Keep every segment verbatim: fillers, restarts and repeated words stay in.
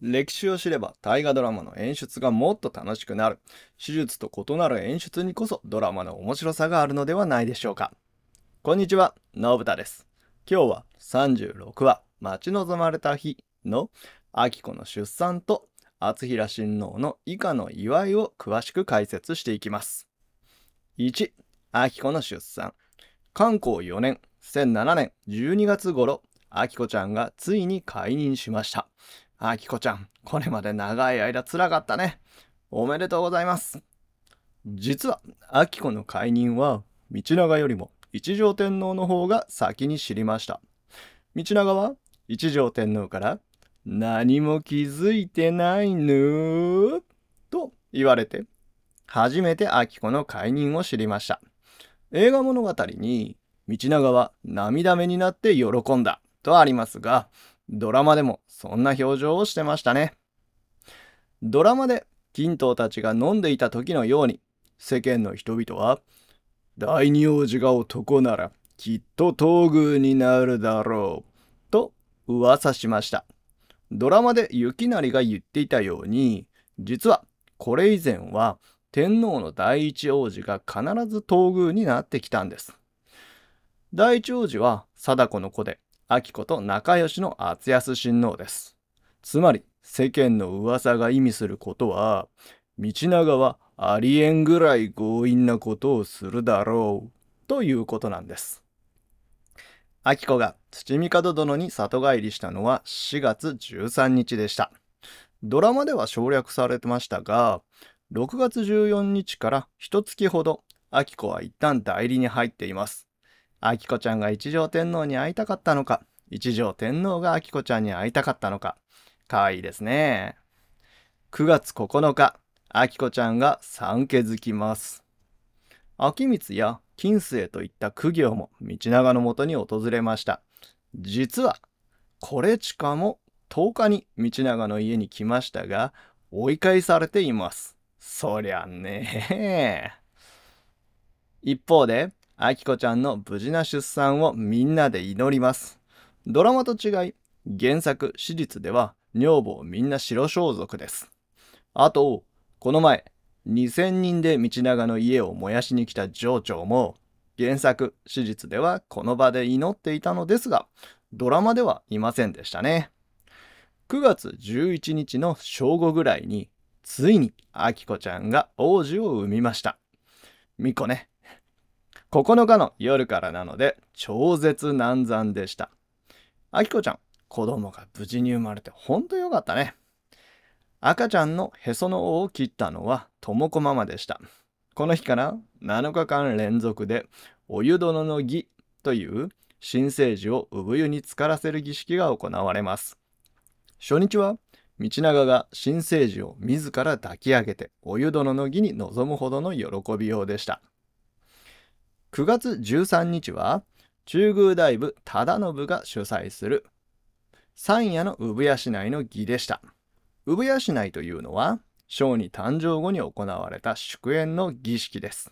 歴史を知れば大河ドラマの演出がもっと楽しくなる。史実と異なる演出にこそドラマの面白さがあるのではないでしょうか。こんにちは、のぶたです。今日はさんじゅうろくわ「待ち望まれた日」の昭子の出産と敦平親王の以下の祝いを詳しく解説していきます。いち. 昭子の出産。寛光よねんせんななねんじゅうにがつ頃、昭子ちゃんがついに懐妊しました。あきこちゃん、これまで長い間つらかったね。おめでとうございます。実は、あきこの解任は、道長よりも一条天皇の方が先に知りました。道長は、一条天皇から、何も気づいてないぬーと言われて、初めてあきこの解任を知りました。映画物語に、道長は涙目になって喜んだとありますが、ドラマでもそんな表情をしてましたね。ドラマで金藤たちが飲んでいた時のように、世間の人々は「第二王子が男ならきっと東宮になるだろう」と噂しました。ドラマで雪成が言っていたように、実はこれ以前は天皇の第一王子が必ず東宮になってきたんです。第一王子は貞子の子で、昭子と仲良しの敦康親王です。つまり世間の噂が意味することは、道長はありえんぐらい強引なことをするだろうということなんです。昭子が土帝殿に里帰りしたのはしがつじゅうさんにちでした。ドラマでは省略されてましたが、ろくがつじゅうよっかからいちがつほど昭子は一旦代理に入っています。あきこちゃんが一条天皇に会いたかったのか、一条天皇があきこちゃんに会いたかったのか、かわいいですね。くがつここのか、あきこちゃんが産気づきます。昭光や近世といった公卿も道長のもとに訪れました。実はこれちかもとおかに道長の家に来ましたが、追い返されています。そりゃねえ。一方で昭子ちゃんの無事な出産をみんなで祈ります。ドラマと違い、原作史実では女房みんな白装束です。あとこの前にせんにんで道長の家を燃やしに来た情緒も、原作史実ではこの場で祈っていたのですが、ドラマではいませんでしたね。くがつじゅういちにちの正午ぐらいについに昭子ちゃんが王子を産みました。巫女ね。ここのかの夜からなので超絶難産でした。昭子ちゃん、子供が無事に生まれてほんとよかったね。赤ちゃんのへその緒を切ったのは智子ママでした。この日からなのかかん連続でお湯殿の儀という新生児を産湯に浸からせる儀式が行われます。初日は道長が新生児を自ら抱き上げてお湯殿の儀に臨むほどの喜びようでした。くがつじゅうさんにちは中宮大夫忠信が主催する三夜の産養の儀でした。産養というのは小児誕生後に行われた祝宴の儀式です。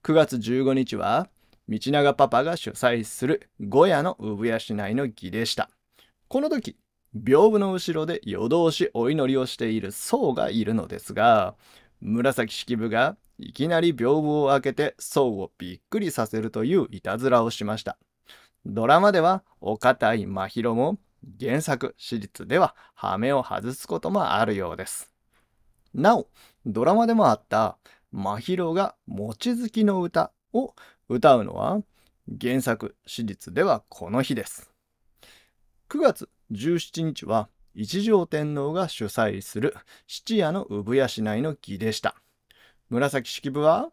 くがつじゅうごにちは道長パパが主催する五夜の産養の儀でした。この時屏風の後ろで夜通しお祈りをしている僧がいるのですが、紫式部がいきなり屏風を開けて僧をびっくりさせるといういたずらをしました。ドラマではお堅い真宙も、原作史実では羽目を外すこともあるようです。なお、ドラマでもあった真宙が望月の歌を歌うのは、原作史実ではこの日です。くがつじゅうしちにちは一条天皇が主催する七夜の産養の儀でした。紫式部は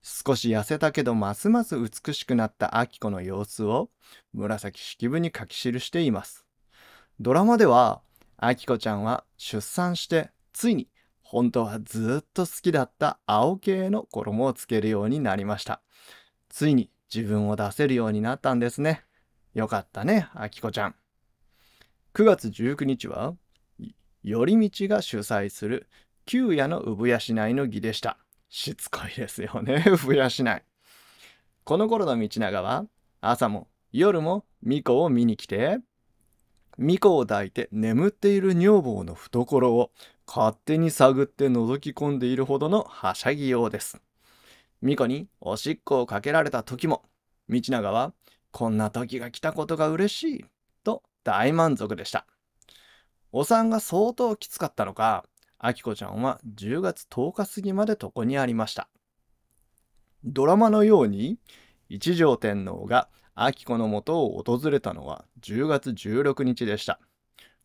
少し痩せたけどますます美しくなった昭子の様子を紫式部に書き記しています。ドラマでは昭子ちゃんは出産してついに本当はずっと好きだった青系の衣をつけるようになりました。ついに自分を出せるようになったんですね。よかったね、昭子ちゃん。くがつじゅうくにちは頼道が主催する九夜の産養の儀でした。しつこいですよね、産養。この頃の道長は朝も夜も巫女を見に来て、巫女を抱いて眠っている女房の懐を勝手に探って覗き込んでいるほどのはしゃぎようです。巫女におしっこをかけられた時も、道長はこんな時が来たことが嬉しいと大満足でした。お産が相当きつかったのか、あきこちゃんはじゅうがつとおか過ぎまで床にありました。ドラマのように一条天皇があきこのもとを訪れたのはじゅうがつじゅうろくにちでした。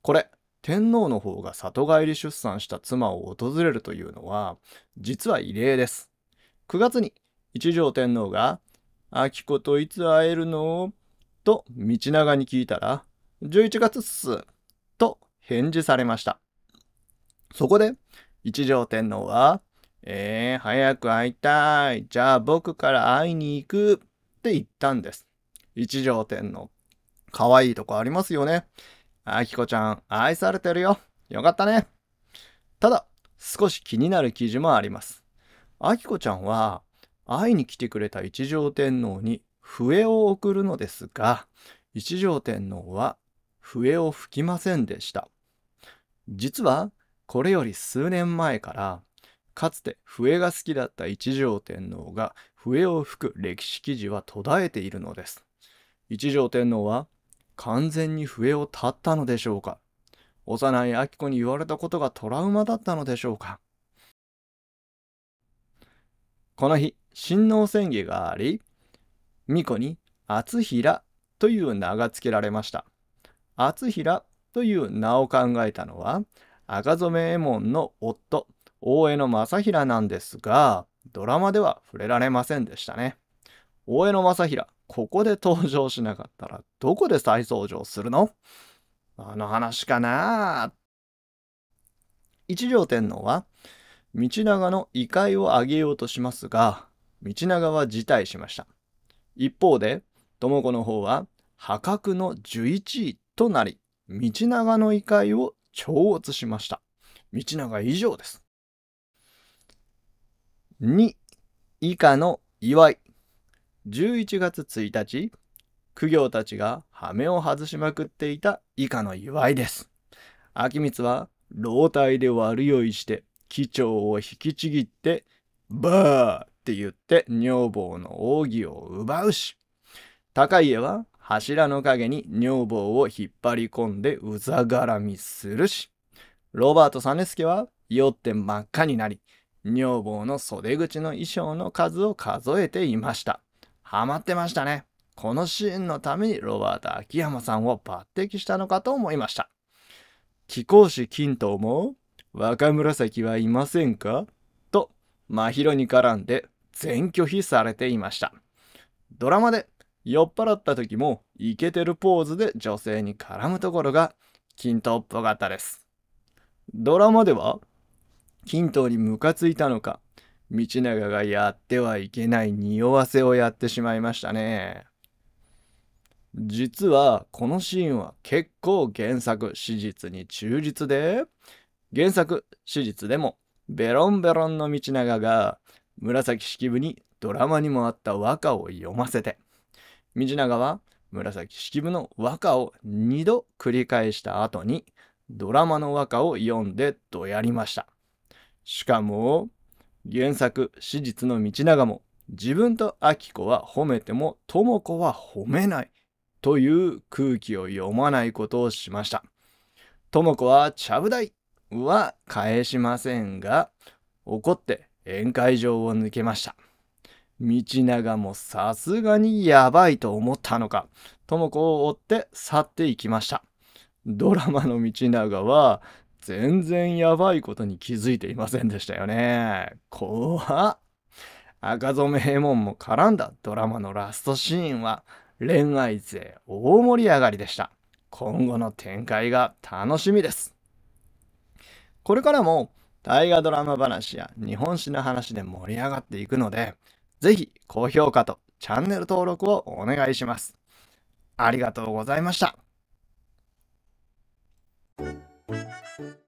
これ、天皇の方が里帰り出産した妻を訪れるというのは実は異例です。くがつに一条天皇が「あきこといつ会えるの?」と道長に聞いたら「じゅういちがつっす」と返事されました。そこで一条天皇は「えー、早く会いたい。じゃあ僕から会いに行く」って言ったんです。一条天皇、かわいいとこありますよね。あきこちゃん、愛されてるよ。よかったね。ただ、少し気になる記事もあります。あきこちゃんは、会いに来てくれた一条天皇に笛を送るのですが、一条天皇は笛を吹きませんでした。実は、これより数年前から、かつて笛が好きだった一条天皇が笛を吹く歴史記事は途絶えているのです。一条天皇は完全に笛を絶ったのでしょうか。幼い秋子に言われたことがトラウマだったのでしょうか。この日、親王宣言があり、巫女に篤平という名が付けられました。篤平という名を考えたのは、赤染衛門の夫、大江の正平なんですが、ドラマでは触れられませんでしたね。大江の正平、ここで登場しなかったらどこで再登場するの?あの話かなあ。一条天皇は道長の位階を上げようとしますが、道長は辞退しました。一方で智子の方は破格のじゅういちいとなり、道長の位階を超越しました。道長以上です。に. 以下の祝い。じゅういちがつついたち、公卿たちが羽目を外しまくっていた以下の祝いです。秋光は老体で悪酔いして、機長を引きちぎって、バーって言って女房の奥義を奪うし、高家は柱の陰に女房を引っ張り込んでうざがらみするし、ロバート実資は酔って真っ赤になり、女房の袖口の衣装の数を数えていました。ハマってましたね。このシーンのためにロバート秋山さんを抜擢したのかと思いました。貴公子金刀も「若紫はいませんか?」と真宙に絡んで全拒否されていました。ドラマで酔っ払った時もイケてるポーズで女性に絡むところが金刀っぽかったです。ドラマでは金刀にムカついたのか、道長がやってはいけない匂わせをやってしまいましたね。実はこのシーンは結構原作史実に忠実で、原作史実でもベロンベロンの道長が紫式部にドラマにもあった和歌を読ませて、道長は紫式部の和歌をにど繰り返した後にドラマの和歌を読んでどやりました。しかも、原作、史実の道長も、自分と秋子は褒めても、智子は褒めない、という空気を読まないことをしました。智子は、ちゃぶ台は返しませんが、怒って宴会場を抜けました。道長もさすがにやばいと思ったのか、智子を追って去っていきました。ドラマの道長は、全然やばいことに気づいていませんでしたよね。怖っ。赤染衛門も絡んだドラマのラストシーンは恋愛勢大盛り上がりでした。今後の展開が楽しみです。これからも大河ドラマ話や日本史の話で盛り上がっていくので、ぜひ高評価とチャンネル登録をお願いします。ありがとうございました。Thank you.